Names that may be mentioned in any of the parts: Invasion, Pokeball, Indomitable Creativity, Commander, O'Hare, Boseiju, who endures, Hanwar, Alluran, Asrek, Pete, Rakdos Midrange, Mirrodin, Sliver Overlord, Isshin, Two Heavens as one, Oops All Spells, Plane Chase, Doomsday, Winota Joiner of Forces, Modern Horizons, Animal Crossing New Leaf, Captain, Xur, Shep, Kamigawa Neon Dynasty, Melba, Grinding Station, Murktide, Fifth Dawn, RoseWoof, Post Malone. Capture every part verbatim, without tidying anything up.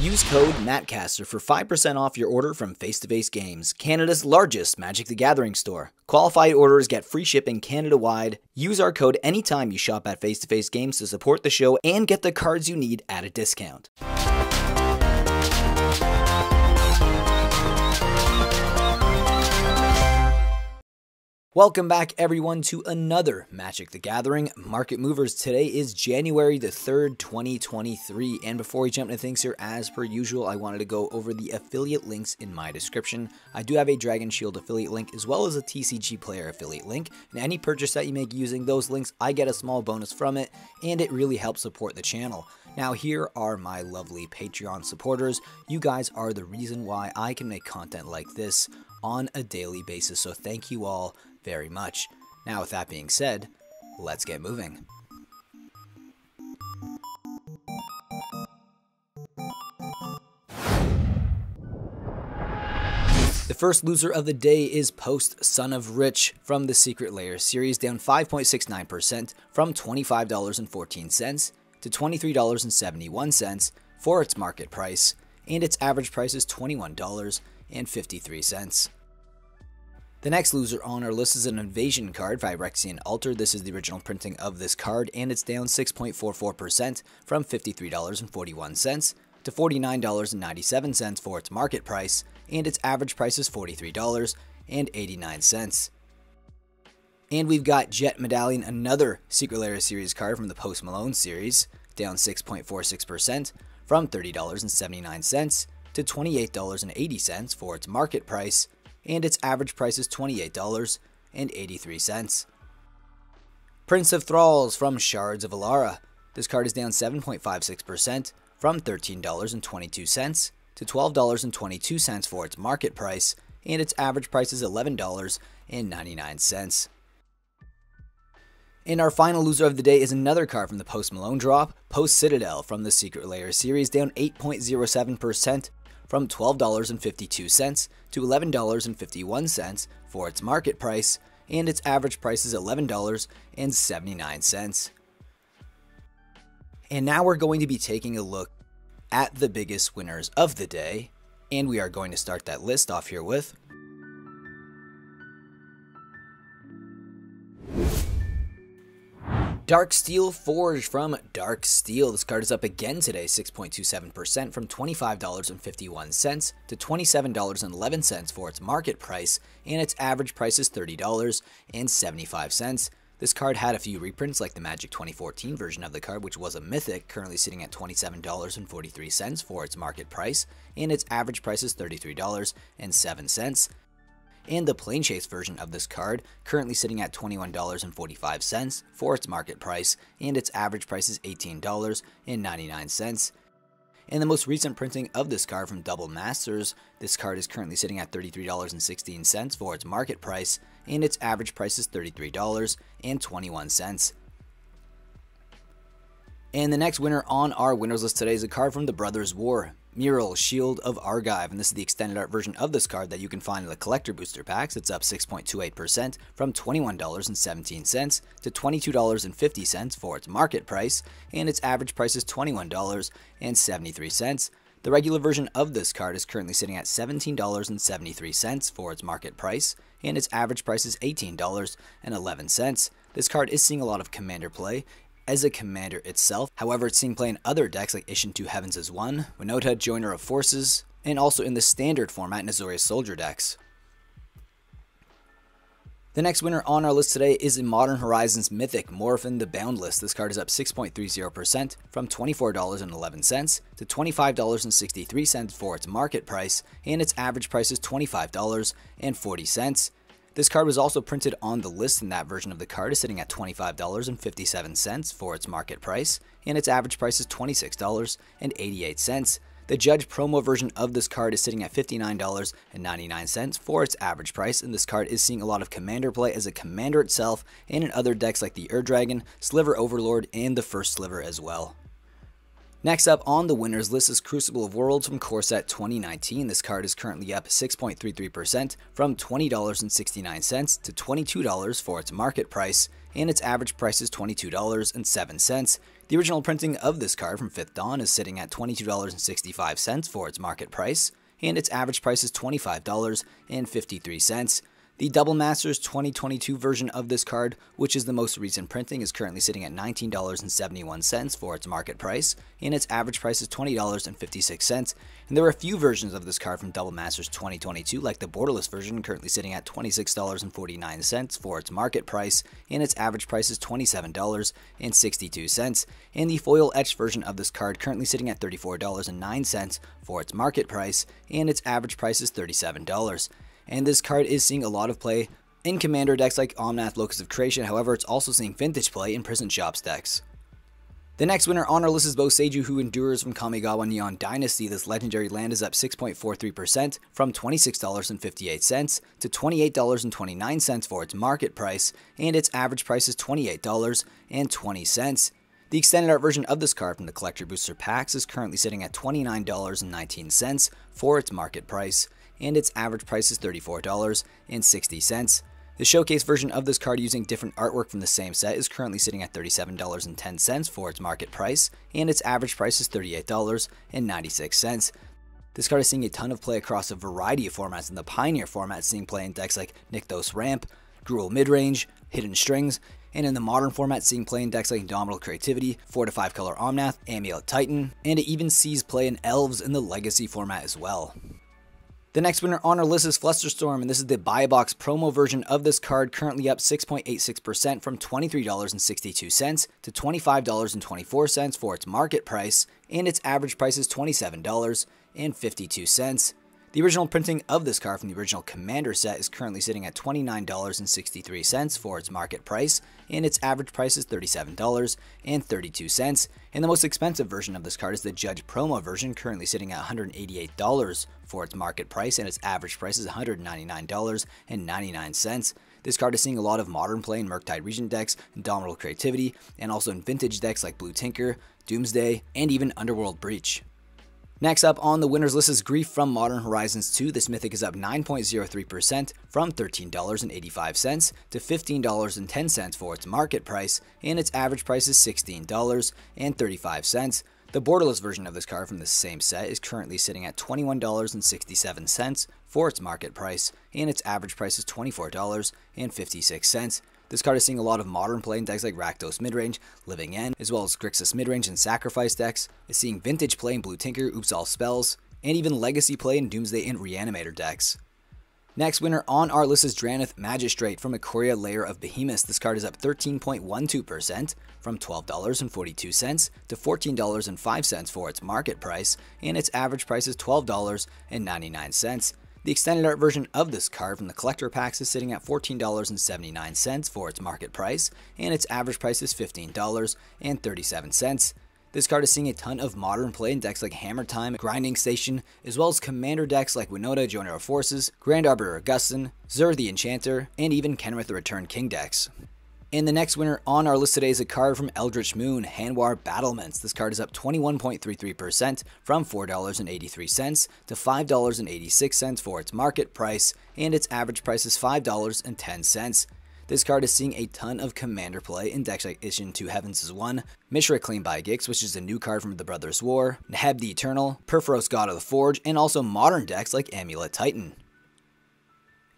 Use code MATTCASTER for five percent off your order from Face-to-Face Games, Canada's largest Magic the Gathering store. Qualified orders get free shipping Canada-wide. Use our code anytime you shop at Face-to-Face Games to support the show and get the cards you need at a discount. Welcome back, everyone, to another Magic the Gathering Market Movers. Today is January the third, twenty twenty-three, and before we jump into things here, as per usual, I wanted to go over the affiliate links in my description. I do have a Dragon Shield affiliate link as well as a T C G Player affiliate link, and any purchase that you make using those links, I get a small bonus from it, and it really helps support the channel. Now, here are my lovely Patreon supporters. You guys are the reason why I can make content like this on a daily basis, so thank you all very much. Now, with that being said, let's get moving. The first loser of the day is Post Son of Rich from the Secret Lair series, down five point six nine percent from twenty-five dollars and fourteen cents to twenty-three dollars and seventy-one cents for its market price, and its average price is twenty-one dollars and fifty-three cents. The next loser on our list is an Invasion card, Phyrexian Altar. This is the original printing of this card, and it's down six point four four percent from fifty-three dollars and forty-one cents to forty-nine dollars and ninety-seven cents for its market price, and its average price is forty-three dollars and eighty-nine cents. And we've got Jet Medallion, another Secret Lair series card from the Post Malone series, down six point four six percent from thirty dollars and seventy-nine cents to twenty-eight dollars and eighty cents for its market price, and its average price is twenty-eight dollars and eighty-three cents. Prince of Thralls from Shards of Alara. This card is down seven point five six percent from thirteen dollars and twenty-two cents to twelve dollars and twenty-two cents for its market price, and its average price is eleven dollars and ninety-nine cents. And our final loser of the day is another card from the Post Malone drop, Post Citadel from the Secret Lair series, down eight point zero seven percent from twelve dollars and fifty-two cents to eleven dollars and fifty-one cents for its market price, and its average price is eleven dollars and seventy-nine cents. And now we're going to be taking a look at the biggest winners of the day, and we are going to start that list off here with Darksteel Forge from Darksteel. This card is up again today, six point two seven percent from twenty-five dollars and fifty-one cents to twenty-seven dollars and eleven cents for its market price, and its average price is thirty dollars and seventy-five cents. This card had a few reprints, like the Magic twenty fourteen version of the card, which was a mythic, currently sitting at twenty-seven dollars and forty-three cents for its market price, and its average price is thirty-three dollars and seven cents. And the Plane Chase version of this card, currently sitting at twenty-one dollars and forty-five cents for its market price, and its average price is eighteen dollars and ninety-nine cents. And the most recent printing of this card from Double Masters, this card is currently sitting at thirty-three dollars and sixteen cents for its market price, and its average price is thirty-three dollars and twenty-one cents. And the next winner on our winners list today is a card from the Brothers War, Mural Shield of Argive, and this is the extended art version of this card that you can find in the collector booster packs. It's up six point two eight percent from twenty-one dollars and seventeen cents to twenty-two dollars and fifty cents for its market price, and its average price is twenty-one dollars and seventy-three cents. The regular version of this card is currently sitting at seventeen dollars and seventy-three cents for its market price, and its average price is eighteen dollars and eleven cents. This card is seeing a lot of Commander play as a commander itself. However, it's seen play in other decks like Isshin Two Heavens as One, Winota Joiner of Forces, and also in the standard format in Azorius Soldier decks. The next winner on our list today is in Modern Horizons Mythic, Morphin the Boundless. This card is up six point three zero percent from twenty-four dollars and eleven cents to twenty-five dollars and sixty-three cents for its market price, and its average price is twenty-five dollars and forty cents. This card was also printed on the list, and that version of the card is sitting at twenty-five dollars and fifty-seven cents for its market price, and its average price is twenty-six dollars and eighty-eight cents. The Judge promo version of this card is sitting at fifty-nine dollars and ninety-nine cents for its average price, and this card is seeing a lot of commander play as a commander itself, and in other decks like the Ur Dragon, Sliver Overlord, and the First Sliver as well. Next up on the winners list is Crucible of Worlds from Core Set twenty nineteen. This card is currently up six point three three percent from twenty dollars and sixty-nine cents to twenty-two dollars for its market price, and its average price is twenty-two dollars and seven cents. The original printing of this card from Fifth Dawn is sitting at twenty-two dollars and sixty-five cents for its market price, and its average price is twenty-five dollars and fifty-three cents. The Double Masters twenty twenty-two version of this card, which is the most recent printing, is currently sitting at nineteen dollars and seventy-one cents for its market price, and its average price is twenty dollars and fifty-six cents. And there were a few versions of this card from Double Masters twenty twenty-two, like the Borderless version, currently sitting at twenty-six dollars and forty-nine cents for its market price, and its average price is twenty-seven dollars and sixty-two cents. And the Foil Etched version of this card, currently sitting at thirty-four dollars and nine cents for its market price, and its average price is thirty-seven dollars. And this card is seeing a lot of play in Commander decks like Omnath, Locus of Creation. However, it's also seeing vintage play in Prison Shops decks. The next winner on our list is Boseiju, who endures from Kamigawa Neon Dynasty. This legendary land is up six point four three percent from twenty-six dollars and fifty-eight cents to twenty-eight dollars and twenty-nine cents for its market price, and its average price is twenty-eight dollars and twenty cents. The extended art version of this card from the Collector Booster Packs is currently sitting at twenty-nine dollars and nineteen cents for its market price, and its average price is thirty-four dollars and sixty cents. The showcase version of this card using different artwork from the same set is currently sitting at thirty-seven dollars and ten cents for its market price, and its average price is thirty-eight dollars and ninety-six cents. This card is seeing a ton of play across a variety of formats, in the Pioneer format seeing play in decks like Nykthos Ramp, Gruul Midrange, Hidden Strings, and in the Modern format seeing play in decks like Indomitable Creativity, four to five color Omnath, Amulet Titan, and it even sees play in Elves in the Legacy format as well. The next winner on our list is Flusterstorm, and this is the buy box promo version of this card, currently up six point eight six percent from twenty-three dollars and sixty-two cents to twenty-five dollars and twenty-four cents for its market price, and its average price is twenty-seven dollars and fifty-two cents. The original printing of this card from the original Commander set is currently sitting at twenty-nine dollars and sixty-three cents for its market price, and its average price is thirty-seven dollars and thirty-two cents. And the most expensive version of this card is the Judge promo version, currently sitting at one hundred eighty-eight dollars for its market price, and its average price is one hundred ninety-nine dollars and ninety-nine cents. This card is seeing a lot of Modern play in Murktide Region decks, Indomitable Creativity, and also in vintage decks like Blue Tinker, Doomsday, and even Underworld Breach. Next up on the winners list is Grief from Modern Horizons two. This mythic is up nine point zero three percent from thirteen dollars and eighty-five cents to fifteen dollars and ten cents for its market price, and its average price is sixteen dollars and thirty-five cents. The Borderless version of this card from the same set is currently sitting at twenty-one dollars and sixty-seven cents for its market price, and its average price is twenty-four dollars and fifty-six cents. This card is seeing a lot of Modern play in decks like Rakdos Midrange, Living End, as well as Grixis Midrange and Sacrifice decks. It's seeing vintage play in Blue Tinker, Oops All Spells, and even Legacy play in Doomsday and Reanimator decks. Next winner on our list is Dranith Magistrate from Ikoria Lair of Behemoth. This card is up thirteen point one two percent from twelve dollars and forty-two cents to fourteen dollars and five cents for its market price, and its average price is twelve dollars and ninety-nine cents. The extended art version of this card from the Collector Packs is sitting at fourteen dollars and seventy-nine cents for its market price, and its average price is fifteen dollars and thirty-seven cents. This card is seeing a ton of Modern play in decks like Hammer Time, Grinding Station, as well as Commander decks like Winota Joiner of Forces, Grand Arbiter Augustin, Xur the Enchanter, and even Kenrith the Returned King decks. And the next winner on our list today is a card from Eldritch Moon, Hanwar Battlements. This card is up twenty-one point three three percent from four dollars and eighty-three cents to five dollars and eighty-six cents for its market price, and its average price is five dollars and ten cents. This card is seeing a ton of Commander play in decks like Isshin, Two Heavens as One, Mishra Claimed by Gix, which is a new card from the Brothers War, Neheb the Eternal, Perforos God of the Forge, and also Modern decks like Amulet Titan.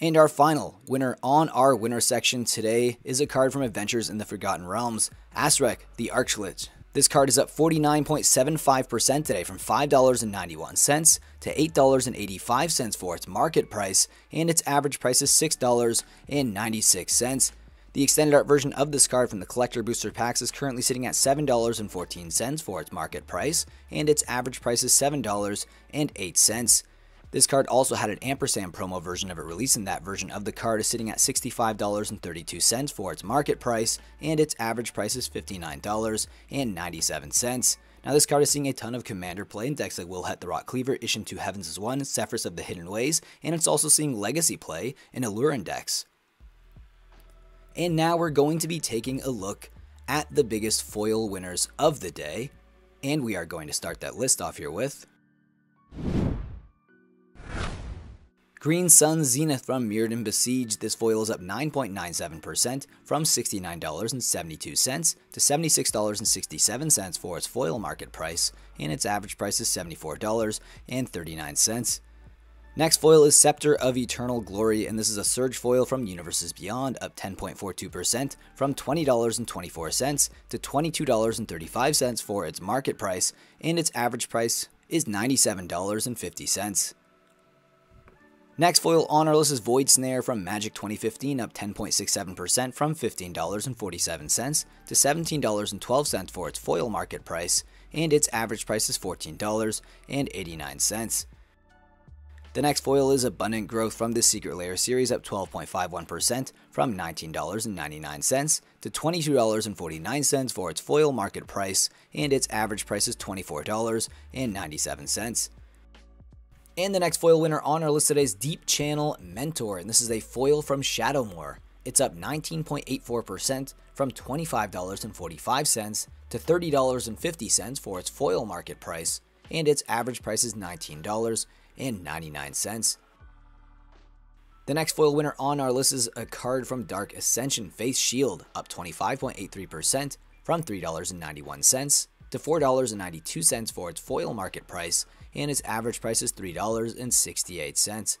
And our final winner on our winner section today is a card from Adventures in the Forgotten Realms, Asrek the Archlich. This card is up forty-nine point seven five percent today from five dollars and ninety-one cents to eight dollars and eighty-five cents for its market price, and its average price is six dollars and ninety-six cents. The extended art version of this card from the Collector Booster Packs is currently sitting at seven dollars and fourteen cents for its market price, and its average price is seven dollars and eight cents. This card also had an ampersand promo version of it released, and that version of the card is sitting at sixty-five dollars and thirty-two cents for its market price, and its average price is fifty-nine dollars and ninety-seven cents. Now this card is seeing a ton of Commander play in decks like Wilhet the Rock Cleaver, Isshin Two Heavens as One, Sephiroth of the Hidden Ways, and it's also seeing Legacy play in Alluran decks. And now we're going to be taking a look at the biggest foil winners of the day. And we are going to start that list off here with Green Sun Zenith from Mirrodin Besieged. This foil is up nine point nine seven percent from sixty-nine dollars and seventy-two cents to seventy-six dollars and sixty-seven cents for its foil market price, and its average price is seventy-four dollars and thirty-nine cents. Next foil is Scepter of Eternal Glory, and this is a Surge foil from Universes Beyond, up ten point four two percent from twenty dollars and twenty-four cents to twenty-two dollars and thirty-five cents for its market price, and its average price is ninety-seven dollars and fifty cents. Next foil honorless is Void Snare from Magic twenty fifteen, up ten point six seven percent from fifteen dollars and forty-seven cents to seventeen dollars and twelve cents for its foil market price, and its average price is fourteen dollars and eighty-nine cents. The next foil is Abundant Growth from the Secret Lair series, up twelve point five one percent from nineteen dollars and ninety-nine cents to twenty-two dollars and forty-nine cents for its foil market price, and its average price is twenty-four dollars and ninety-seven cents. And the next foil winner on our list today is Deep Channel Mentor, and this is a foil from Shadowmoor. It's up nineteen point eight four percent from twenty-five dollars and forty-five cents to thirty dollars and fifty cents for its foil market price, and its average price is nineteen dollars and ninety-nine cents. The next foil winner on our list is a card from Dark Ascension, Face Shield, up twenty-five point eight three percent from three dollars and ninety-one cents to four dollars and ninety-two cents for its foil market price, and its average price is three dollars and sixty-eight cents.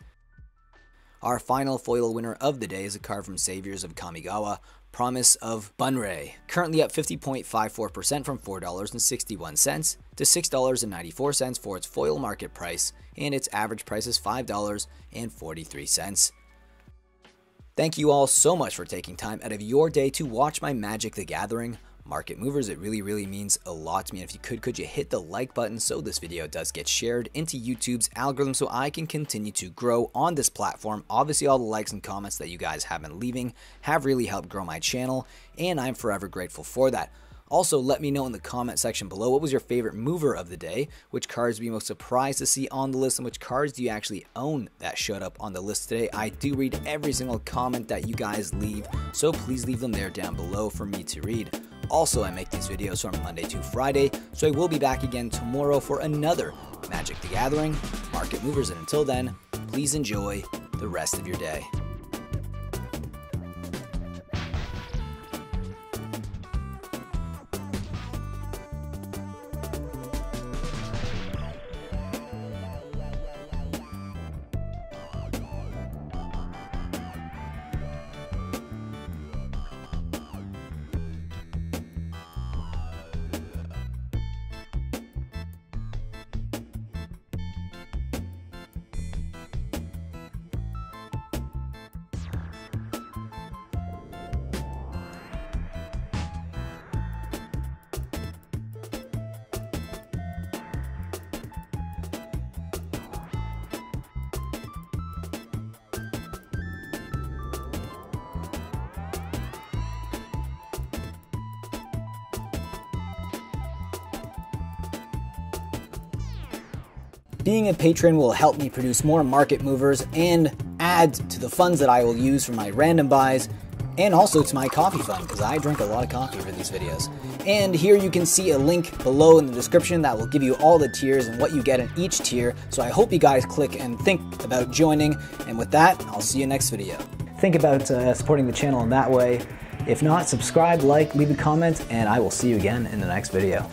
Our final foil winner of the day is a card from Saviors of Kamigawa, Promise of Bunrei, currently up fifty point five four percent from four dollars and sixty-one cents to six dollars and ninety-four cents for its foil market price, and its average price is five dollars and forty-three cents. Thank you all so much for taking time out of your day to watch my Magic the Gathering Market Movers. It really, really means a lot to me. And if you could, could you hit the like button so this video does get shared into YouTube's algorithm so I can continue to grow on this platform. Obviously, all the likes and comments that you guys have been leaving have really helped grow my channel, and I'm forever grateful for that. Also, let me know in the comment section below, what was your favorite mover of the day? Which cards were you most surprised to see on the list? And which cards do you actually own that showed up on the list today? I do read every single comment that you guys leave, so please leave them there down below for me to read. Also, I make these videos from Monday to Friday, so I will be back again tomorrow for another Magic the Gathering Market Movers. And until then, please enjoy the rest of your day. Being a patron will help me produce more market movers and add to the funds that I will use for my random buys and also to my coffee fund, because I drink a lot of coffee for these videos. And here you can see a link below in the description that will give you all the tiers and what you get in each tier. So I hope you guys click and think about joining. And with that, I'll see you next video. Think about uh, supporting the channel in that way. If not, subscribe, like, leave a comment, and I will see you again in the next video.